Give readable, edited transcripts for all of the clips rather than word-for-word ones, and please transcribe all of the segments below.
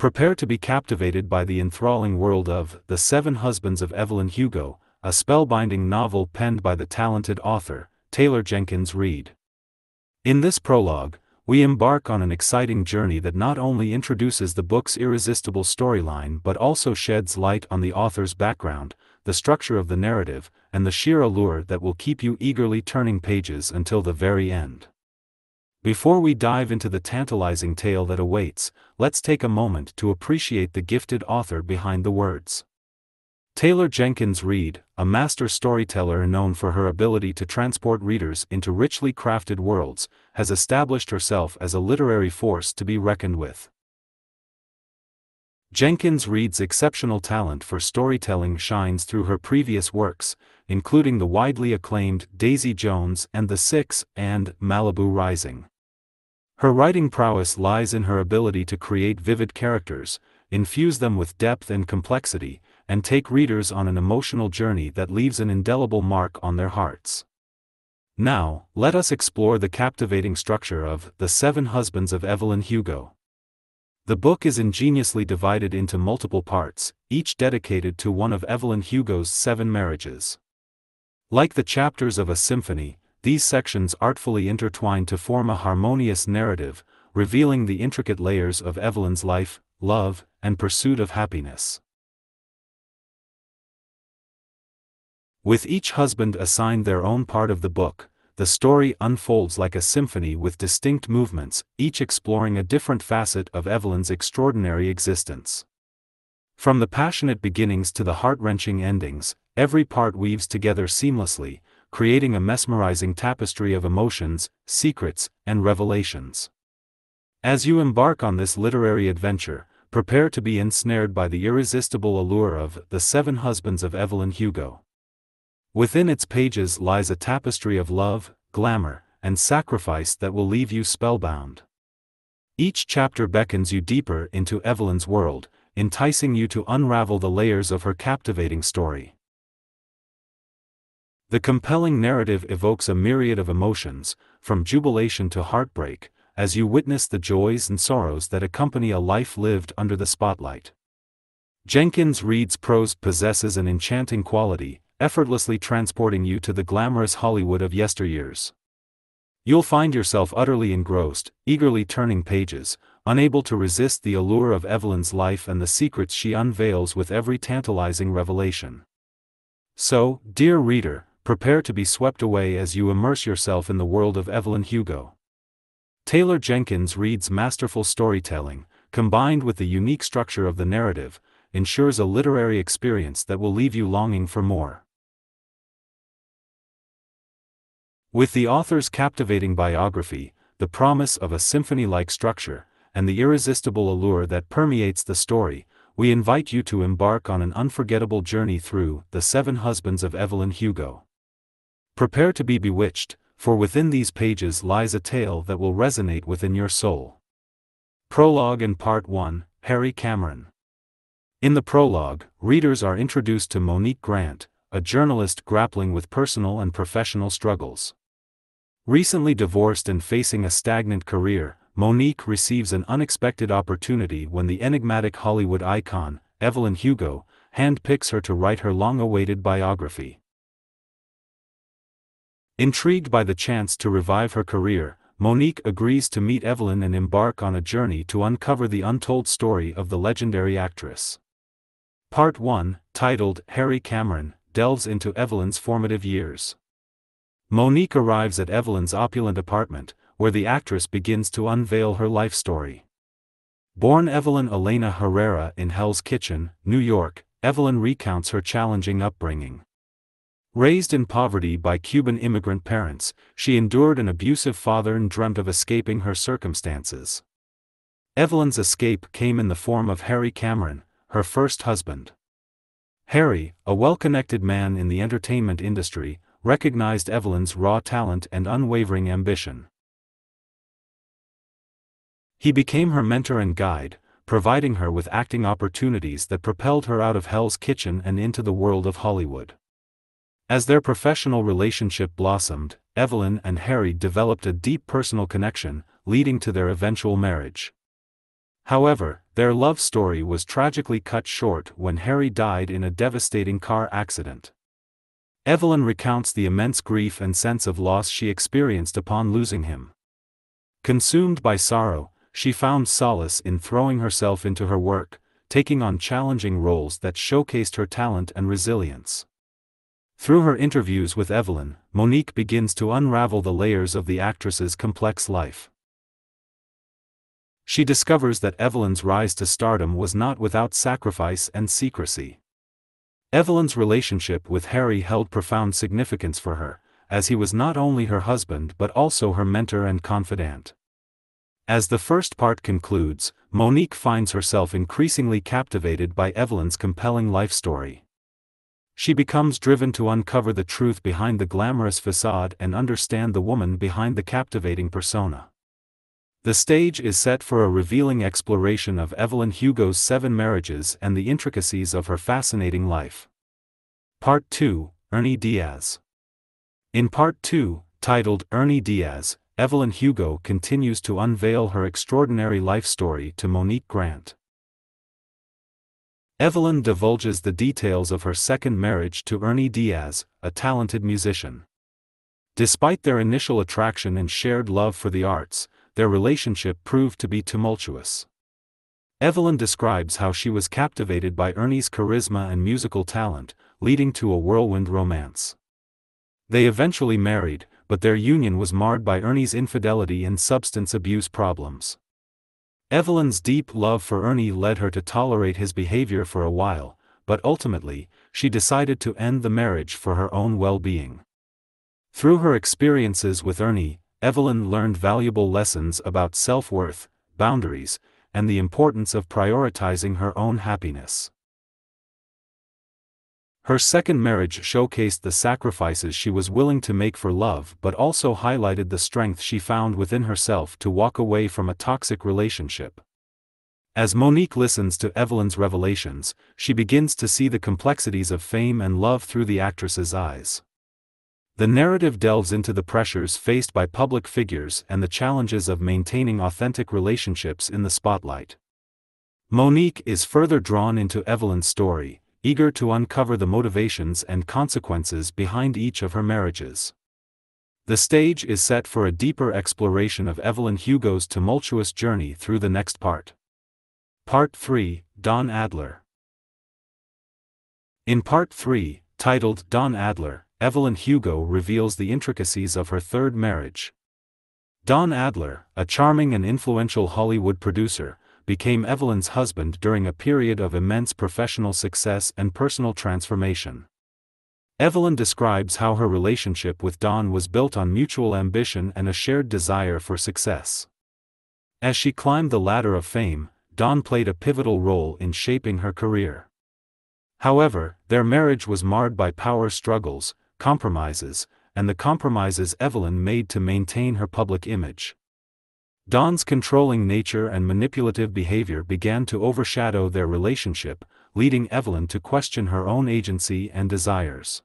Prepare to be captivated by the enthralling world of The Seven Husbands of Evelyn Hugo, a spellbinding novel penned by the talented author, Taylor Jenkins Reid. In this prologue, we embark on an exciting journey that not only introduces the book's irresistible storyline but also sheds light on the author's background, the structure of the narrative, and the sheer allure that will keep you eagerly turning pages until the very end. Before we dive into the tantalizing tale that awaits, let's take a moment to appreciate the gifted author behind the words. Taylor Jenkins Reid, a master storyteller known for her ability to transport readers into richly crafted worlds, has established herself as a literary force to be reckoned with. Jenkins Reid's exceptional talent for storytelling shines through her previous works, including the widely acclaimed Daisy Jones and The Six and Malibu Rising. Her writing prowess lies in her ability to create vivid characters, infuse them with depth and complexity, and take readers on an emotional journey that leaves an indelible mark on their hearts. Now, let us explore the captivating structure of The Seven Husbands of Evelyn Hugo. The book is ingeniously divided into multiple parts, each dedicated to one of Evelyn Hugo's seven marriages. Like the chapters of a symphony, these sections artfully intertwine to form a harmonious narrative, revealing the intricate layers of Evelyn's life, love, and pursuit of happiness. With each husband assigned their own part of the book, the story unfolds like a symphony with distinct movements, each exploring a different facet of Evelyn's extraordinary existence. From the passionate beginnings to the heart-wrenching endings, every part weaves together seamlessly, creating a mesmerizing tapestry of emotions, secrets, and revelations. As you embark on this literary adventure, prepare to be ensnared by the irresistible allure of The Seven Husbands of Evelyn Hugo. Within its pages lies a tapestry of love, glamour, and sacrifice that will leave you spellbound. Each chapter beckons you deeper into Evelyn's world, enticing you to unravel the layers of her captivating story. The compelling narrative evokes a myriad of emotions, from jubilation to heartbreak, as you witness the joys and sorrows that accompany a life lived under the spotlight. Jenkins Reid's prose possesses an enchanting quality, effortlessly transporting you to the glamorous Hollywood of yesteryears. You'll find yourself utterly engrossed, eagerly turning pages, unable to resist the allure of Evelyn's life and the secrets she unveils with every tantalizing revelation. So, dear reader, prepare to be swept away as you immerse yourself in the world of Evelyn Hugo. Taylor Jenkins Reid's masterful storytelling, combined with the unique structure of the narrative, ensures a literary experience that will leave you longing for more. With the author's captivating biography, the promise of a symphony-like structure, and the irresistible allure that permeates the story, we invite you to embark on an unforgettable journey through The Seven Husbands of Evelyn Hugo. Prepare to be bewitched, for within these pages lies a tale that will resonate within your soul. Prologue and Part 1, Harry Cameron. In the prologue, readers are introduced to Monique Grant, a journalist grappling with personal and professional struggles. Recently divorced and facing a stagnant career, Monique receives an unexpected opportunity when the enigmatic Hollywood icon, Evelyn Hugo, handpicks her to write her long-awaited biography. Intrigued by the chance to revive her career, Monique agrees to meet Evelyn and embark on a journey to uncover the untold story of the legendary actress. Part 1, titled Harry Cameron, delves into Evelyn's formative years. Monique arrives at Evelyn's opulent apartment, where the actress begins to unveil her life story. Born Evelyn Elena Herrera in Hell's Kitchen, New York, Evelyn recounts her challenging upbringing. Raised in poverty by Cuban immigrant parents, she endured an abusive father and dreamt of escaping her circumstances. Evelyn's escape came in the form of Harry Cameron, her first husband. Harry, a well-connected man in the entertainment industry, recognized Evelyn's raw talent and unwavering ambition. He became her mentor and guide, providing her with acting opportunities that propelled her out of Hell's Kitchen and into the world of Hollywood. As their professional relationship blossomed, Evelyn and Harry developed a deep personal connection, leading to their eventual marriage. However, Their love story was tragically cut short when Harry died in a devastating car accident. Evelyn recounts the immense grief and sense of loss she experienced upon losing him. Consumed by sorrow, she found solace in throwing herself into her work, taking on challenging roles that showcased her talent and resilience. Through her interviews with Evelyn, Monique begins to unravel the layers of the actress's complex life. She discovers that Evelyn's rise to stardom was not without sacrifice and secrecy. Evelyn's relationship with Harry held profound significance for her, as he was not only her husband but also her mentor and confidant. As the first part concludes, Monique finds herself increasingly captivated by Evelyn's compelling life story. She becomes driven to uncover the truth behind the glamorous facade and understand the woman behind the captivating persona. The stage is set for a revealing exploration of Evelyn Hugo's 7 marriages and the intricacies of her fascinating life. Part 2, Ernie Diaz. In Part 2, titled Ernie Diaz, Evelyn Hugo continues to unveil her extraordinary life story to Monique Grant. Evelyn divulges the details of her second marriage to Ernie Diaz, a talented musician. Despite their initial attraction and shared love for the arts, their relationship proved to be tumultuous. Evelyn describes how she was captivated by Ernie's charisma and musical talent, leading to a whirlwind romance. They eventually married, but their union was marred by Ernie's infidelity and substance abuse problems. Evelyn's deep love for Ernie led her to tolerate his behavior for a while, but ultimately, she decided to end the marriage for her own well-being. Through her experiences with Ernie, Evelyn learned valuable lessons about self-worth, boundaries, and the importance of prioritizing her own happiness. Her second marriage showcased the sacrifices she was willing to make for love but also highlighted the strength she found within herself to walk away from a toxic relationship. As Monique listens to Evelyn's revelations, she begins to see the complexities of fame and love through the actress's eyes. The narrative delves into the pressures faced by public figures and the challenges of maintaining authentic relationships in the spotlight. Monique is further drawn into Evelyn's story, eager to uncover the motivations and consequences behind each of her marriages. The stage is set for a deeper exploration of Evelyn Hugo's tumultuous journey through the next part. Part 3, Don Adler. In Part 3, titled Don Adler, Evelyn Hugo reveals the intricacies of her third marriage. Don Adler, a charming and influential Hollywood producer, became Evelyn's husband during a period of immense professional success and personal transformation. Evelyn describes how her relationship with Don was built on mutual ambition and a shared desire for success. As she climbed the ladder of fame, Don played a pivotal role in shaping her career. However, their marriage was marred by power struggles, compromises, and the compromises Evelyn made to maintain her public image. Don's controlling nature and manipulative behavior began to overshadow their relationship, leading Evelyn to question her own agency and desires.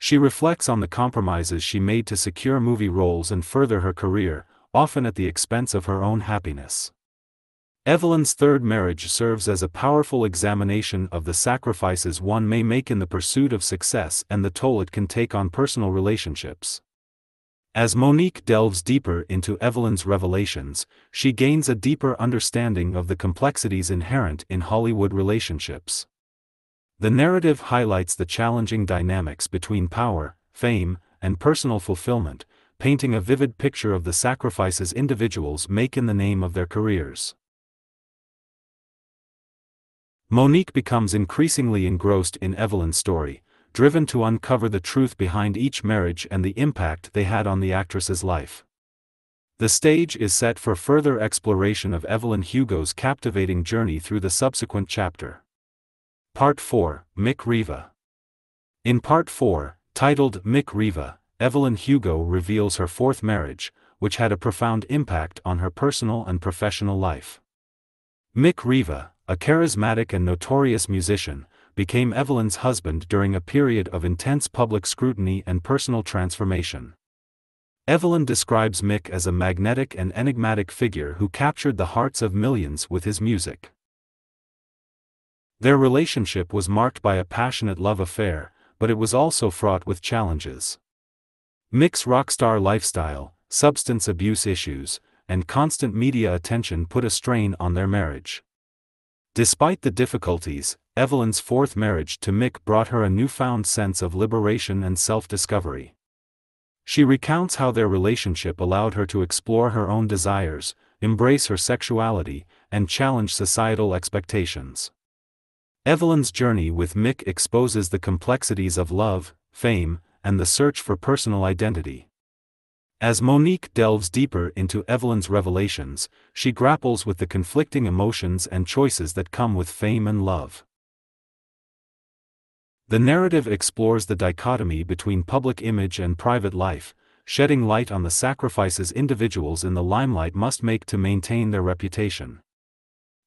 She reflects on the compromises she made to secure movie roles and further her career, often at the expense of her own happiness. Evelyn's third marriage serves as a powerful examination of the sacrifices one may make in the pursuit of success and the toll it can take on personal relationships. As Monique delves deeper into Evelyn's revelations, she gains a deeper understanding of the complexities inherent in Hollywood relationships. The narrative highlights the challenging dynamics between power, fame, and personal fulfillment, painting a vivid picture of the sacrifices individuals make in the name of their careers. Monique becomes increasingly engrossed in Evelyn's story, driven to uncover the truth behind each marriage and the impact they had on the actress's life. The stage is set for further exploration of Evelyn Hugo's captivating journey through the subsequent chapter. Part 4, Mick Riva. In Part 4, titled Mick Riva, Evelyn Hugo reveals her fourth marriage, which had a profound impact on her personal and professional life. Mick Riva, a charismatic and notorious musician, became Evelyn's husband during a period of intense public scrutiny and personal transformation. Evelyn describes Mick as a magnetic and enigmatic figure who captured the hearts of millions with his music. Their relationship was marked by a passionate love affair, but it was also fraught with challenges. Mick's rockstar lifestyle, substance abuse issues, and constant media attention put a strain on their marriage. Despite the difficulties, Evelyn's fourth marriage to Mick brought her a newfound sense of liberation and self-discovery. She recounts how their relationship allowed her to explore her own desires, embrace her sexuality, and challenge societal expectations. Evelyn's journey with Mick exposes the complexities of love, fame, and the search for personal identity. As Monique delves deeper into Evelyn's revelations, she grapples with the conflicting emotions and choices that come with fame and love. The narrative explores the dichotomy between public image and private life, shedding light on the sacrifices individuals in the limelight must make to maintain their reputation.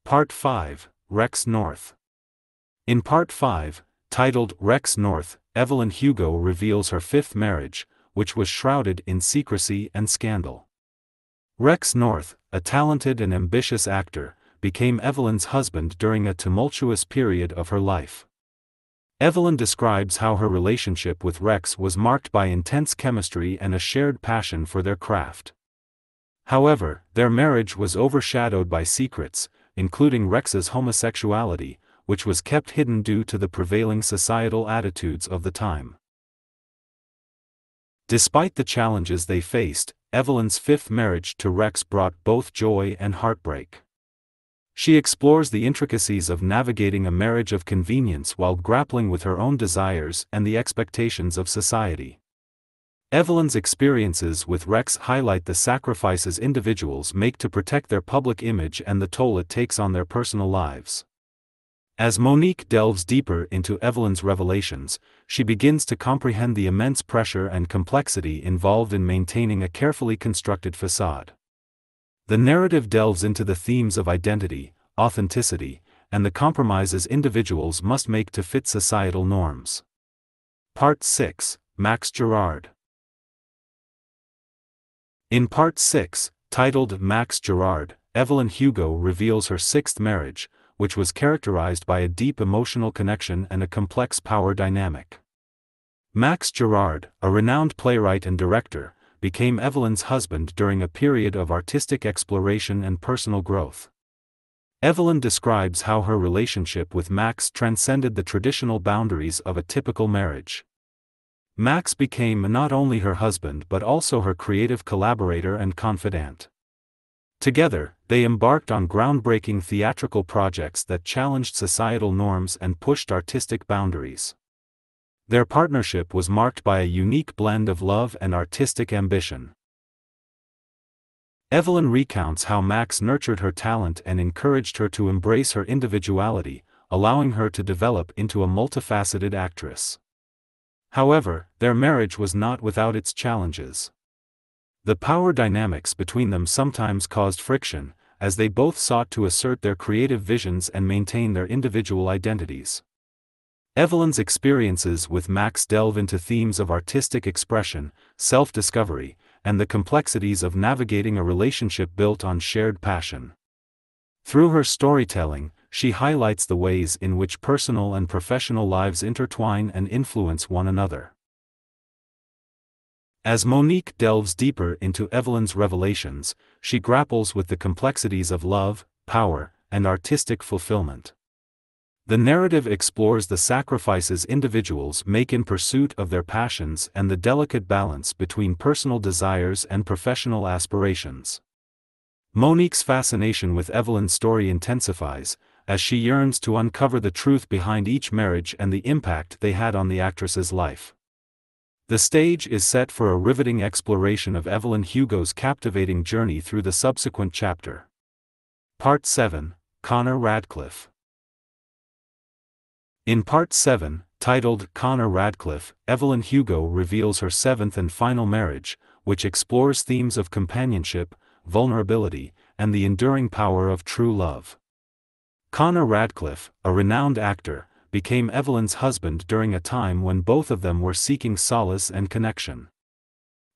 Part 5, Rex North. In Part 5, titled Rex North, Evelyn Hugo reveals her fifth marriage, which was shrouded in secrecy and scandal. Rex North, a talented and ambitious actor, became Evelyn's husband during a tumultuous period of her life. Evelyn describes how her relationship with Rex was marked by intense chemistry and a shared passion for their craft. However, their marriage was overshadowed by secrets, including Rex's homosexuality, which was kept hidden due to the prevailing societal attitudes of the time. Despite the challenges they faced, Evelyn's fifth marriage to Rex brought both joy and heartbreak. She explores the intricacies of navigating a marriage of convenience while grappling with her own desires and the expectations of society. Evelyn's experiences with Rex highlight the sacrifices individuals make to protect their public image and the toll it takes on their personal lives. As Monique delves deeper into Evelyn's revelations, she begins to comprehend the immense pressure and complexity involved in maintaining a carefully constructed facade. The narrative delves into the themes of identity, authenticity, and the compromises individuals must make to fit societal norms. Part 6, Max Girard. In Part 6, titled Max Girard, Evelyn Hugo reveals her sixth marriage, which was characterized by a deep emotional connection and a complex power dynamic. Max Girard, a renowned playwright and director, became Evelyn's husband during a period of artistic exploration and personal growth. Evelyn describes how her relationship with Max transcended the traditional boundaries of a typical marriage. Max became not only her husband but also her creative collaborator and confidant. Together, they embarked on groundbreaking theatrical projects that challenged societal norms and pushed artistic boundaries. Their partnership was marked by a unique blend of love and artistic ambition. Evelyn recounts how Max nurtured her talent and encouraged her to embrace her individuality, allowing her to develop into a multifaceted actress. However, their marriage was not without its challenges. The power dynamics between them sometimes caused friction, as they both sought to assert their creative visions and maintain their individual identities. Evelyn's experiences with Max delve into themes of artistic expression, self-discovery, and the complexities of navigating a relationship built on shared passion. Through her storytelling, she highlights the ways in which personal and professional lives intertwine and influence one another. As Monique delves deeper into Evelyn's revelations, she grapples with the complexities of love, power, and artistic fulfillment. The narrative explores the sacrifices individuals make in pursuit of their passions and the delicate balance between personal desires and professional aspirations. Monique's fascination with Evelyn's story intensifies, as she yearns to uncover the truth behind each marriage and the impact they had on the actress's life. The stage is set for a riveting exploration of Evelyn Hugo's captivating journey through the subsequent chapter. Part 7, Connor Radcliffe. In Part 7, titled Connor Radcliffe, Evelyn Hugo reveals her seventh and final marriage, which explores themes of companionship, vulnerability, and the enduring power of true love. Connor Radcliffe, a renowned actor, became Evelyn's husband during a time when both of them were seeking solace and connection.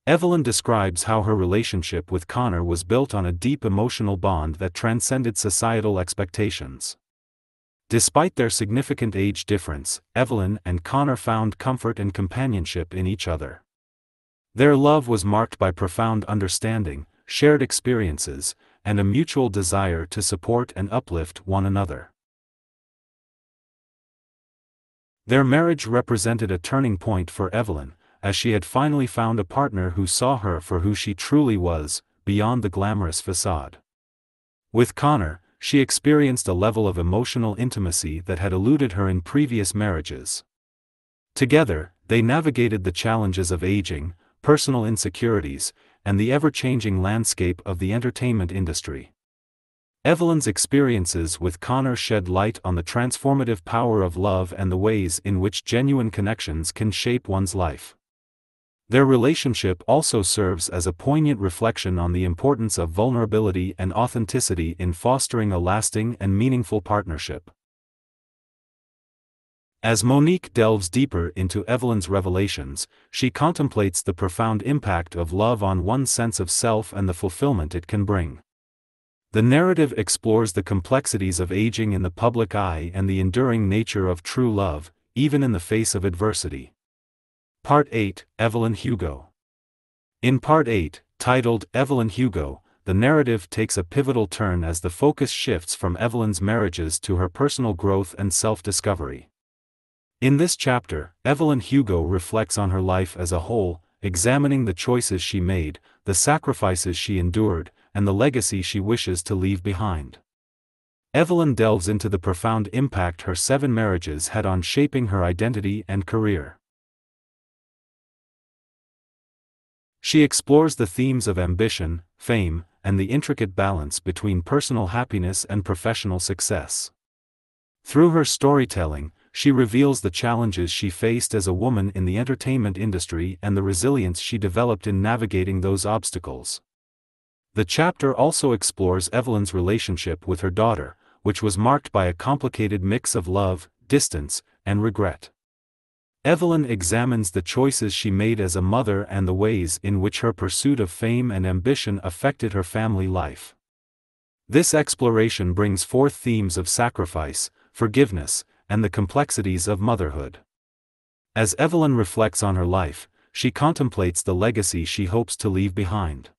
Evelyn describes how her relationship with Connor was built on a deep emotional bond that transcended societal expectations. Despite their significant age difference, Evelyn and Connor found comfort and companionship in each other. Their love was marked by profound understanding, shared experiences, and a mutual desire to support and uplift one another. Their marriage represented a turning point for Evelyn, as she had finally found a partner who saw her for who she truly was, beyond the glamorous facade. With Connor, she experienced a level of emotional intimacy that had eluded her in previous marriages. Together, they navigated the challenges of aging, personal insecurities, and the ever-changing landscape of the entertainment industry. Evelyn's experiences with Connor shed light on the transformative power of love and the ways in which genuine connections can shape one's life. Their relationship also serves as a poignant reflection on the importance of vulnerability and authenticity in fostering a lasting and meaningful partnership. As Monique delves deeper into Evelyn's revelations, she contemplates the profound impact of love on one's sense of self and the fulfillment it can bring. The narrative explores the complexities of aging in the public eye and the enduring nature of true love, even in the face of adversity. Part 8, Evelyn Hugo. In Part 8, titled Evelyn Hugo, the narrative takes a pivotal turn as the focus shifts from Evelyn's marriages to her personal growth and self-discovery. In this chapter, Evelyn Hugo reflects on her life as a whole, examining the choices she made, the sacrifices she endured, and the legacy she wishes to leave behind. Evelyn delves into the profound impact her 7 marriages had on shaping her identity and career. She explores the themes of ambition, fame, and the intricate balance between personal happiness and professional success. Through her storytelling, she reveals the challenges she faced as a woman in the entertainment industry and the resilience she developed in navigating those obstacles. The chapter also explores Evelyn's relationship with her daughter, which was marked by a complicated mix of love, distance, and regret. Evelyn examines the choices she made as a mother and the ways in which her pursuit of fame and ambition affected her family life. This exploration brings forth themes of sacrifice, forgiveness, and the complexities of motherhood. As Evelyn reflects on her life, she contemplates the legacy she hopes to leave behind.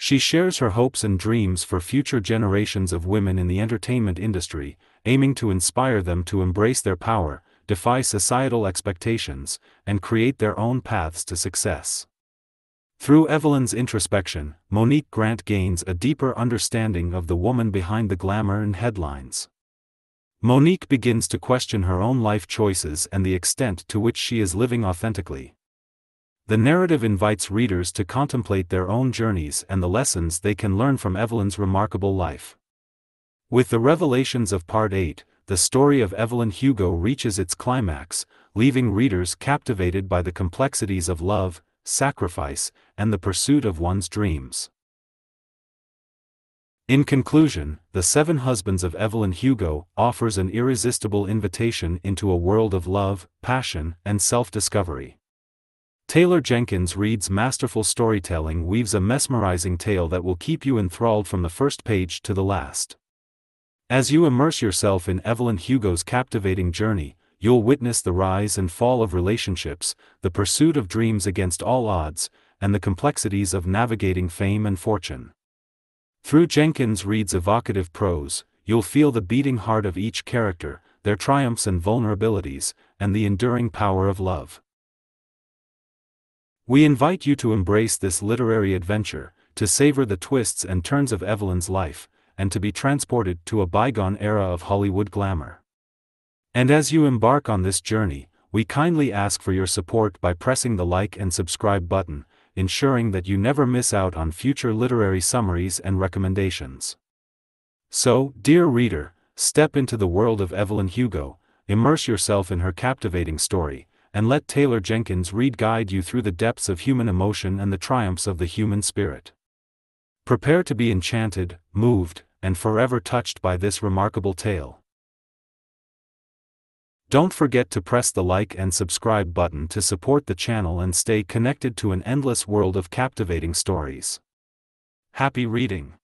She shares her hopes and dreams for future generations of women in the entertainment industry, aiming to inspire them to embrace their power, defy societal expectations, and create their own paths to success. Through Evelyn's introspection, Monique Grant gains a deeper understanding of the woman behind the glamour and headlines. Monique begins to question her own life choices and the extent to which she is living authentically. The narrative invites readers to contemplate their own journeys and the lessons they can learn from Evelyn's remarkable life. With the revelations of Part 8, the story of Evelyn Hugo reaches its climax, leaving readers captivated by the complexities of love, sacrifice, and the pursuit of one's dreams. In conclusion, The Seven Husbands of Evelyn Hugo offers an irresistible invitation into a world of love, passion, and self-discovery. Taylor Jenkins Reid's masterful storytelling weaves a mesmerizing tale that will keep you enthralled from the first page to the last. As you immerse yourself in Evelyn Hugo's captivating journey, you'll witness the rise and fall of relationships, the pursuit of dreams against all odds, and the complexities of navigating fame and fortune. Through Jenkins Reid's evocative prose, you'll feel the beating heart of each character, their triumphs and vulnerabilities, and the enduring power of love. We invite you to embrace this literary adventure, to savor the twists and turns of Evelyn's life, and to be transported to a bygone era of Hollywood glamour. And as you embark on this journey, we kindly ask for your support by pressing the like and subscribe button, ensuring that you never miss out on future literary summaries and recommendations. So, dear reader, step into the world of Evelyn Hugo, immerse yourself in her captivating story, and let Taylor Jenkins Reid guide you through the depths of human emotion and the triumphs of the human spirit. Prepare to be enchanted, moved, and forever touched by this remarkable tale. Don't forget to press the like and subscribe button to support the channel and stay connected to an endless world of captivating stories. Happy reading!